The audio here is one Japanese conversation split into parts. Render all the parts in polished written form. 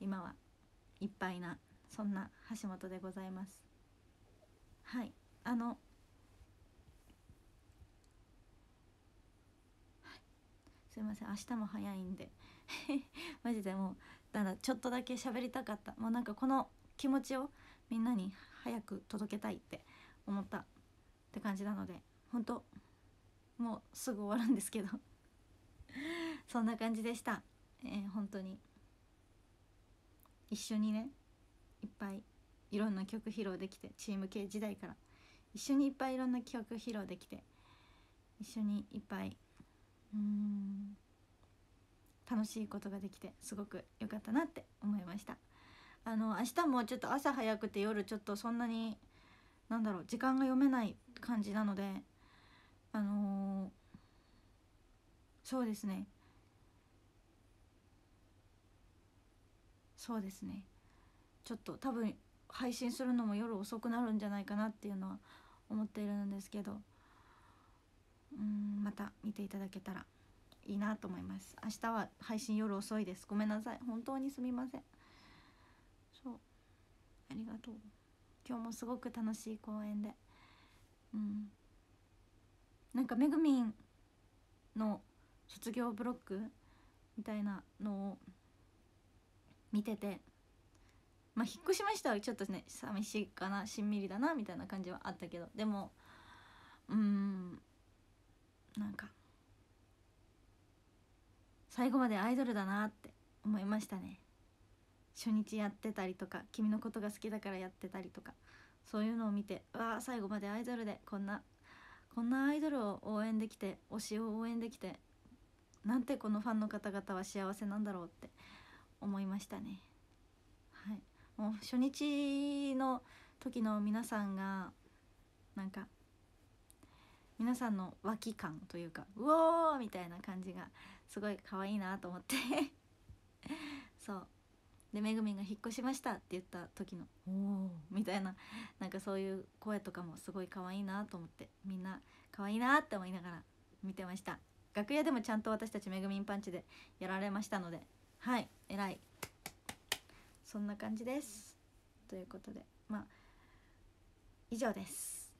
今はいっぱいな、そんな橋本でございます。はい、すいません、明日も早いんでマジでもうただちょっとだけ喋りたかった。もうなんかこの気持ちをみんなに早く届けたいって思ったって感じなので、本当もうすぐ終わるんですけどそんな感じでした。本当に一緒にね、いっぱいいろんな曲披露できて、チーム系時代から一緒にいっぱいいろんな曲披露できて、一緒にいっぱい楽しいことができて、すごく良かったなって思いました。明日もちょっと朝早くて夜ちょっとそんなに時間が読めない感じなので、そうですね、ちょっと多分配信するのも夜遅くなるんじゃないかなっていうのは思っているんですけど、また見ていただけたらいいなと思います。明日は配信夜遅いです。ごめんなさい、本当にすみません。そう、ありがとう。今日もすごく楽しい公演で、なんかめぐみんの卒業ブロックみたいなのを見てて、引っ越しましたはちょっとね寂しいかな、しんみりだなみたいな感じはあったけど、でもなんか最後までアイドルだなって思いましたね。初日やってたりとか、君のことが好きだからやってたりとか、そういうのを見て、わあ最後までアイドルで、こんなアイドルを応援できて、推しを応援できて、なんてこのファンの方々は幸せなんだろうって思いましたね。はい、もう初日の時の皆さんがなんか、皆さんの脇感というか、うおーみたいな感じがすごい可愛いなと思ってそうで、めぐみんが引っ越しましたって言った時のおーみたいな、なんかそういう声とかもすごい可愛いなと思って、みんな可愛いなって思いながら見てました。楽屋でもちゃんと私たちめぐみんパンチでやられましたので、はい、偉い。そんな感じです。ということで、以上です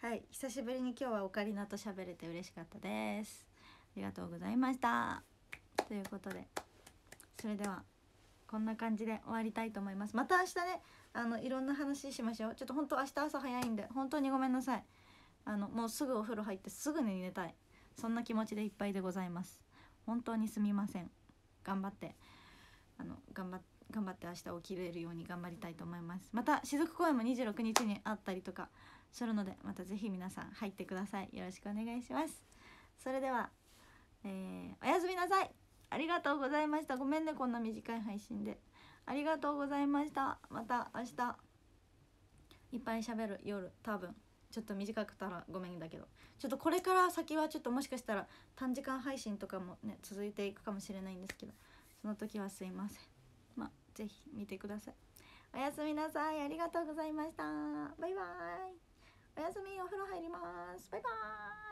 はい、久しぶりに今日はオカリナと喋れて嬉しかったです。ありがとうございました。ということで、それではこんな感じで終わりたいと思います。また明日ね、いろんな話しましょう。ちょっと本当明日朝早いんで本当にごめんなさい。もうすぐお風呂入ってすぐに寝たい、そんな気持ちでいっぱいでございます。本当にすみません。頑張って頑張って明日起きれるように頑張りたいと思います。また雫公演も26日にあったりとかするので、またぜひ皆さん入ってください。よろしくお願いします。それでは、おやすみなさい。ありがとうございました。ごめんね、こんな短い配信で。ありがとうございました。また明日いっぱい喋る。夜多分ちょっと短くたらごめんだけど、ちょっとこれから先はちょっともしかしたら短時間配信とかもね続いていくかもしれないんですけど、その時はすいません。ぜひ見てください。おやすみなさい。ありがとうございました。バイバイ。おやすみ、お風呂入ります。バイバーイ。